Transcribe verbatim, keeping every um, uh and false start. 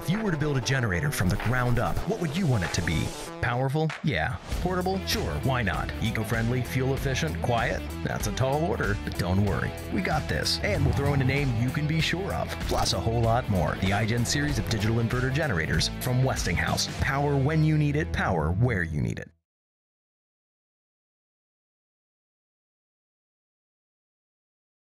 If you were to build a generator from the ground up, what would you want it to be? Powerful? Yeah. Portable? Sure, why not? Eco-friendly, fuel-efficient, quiet? That's a tall order, but don't worry. We got this, and we'll throw in a name you can be sure of, plus a whole lot more. The iGen series of digital inverter generators from Westinghouse. Power when you need it, power where you need it.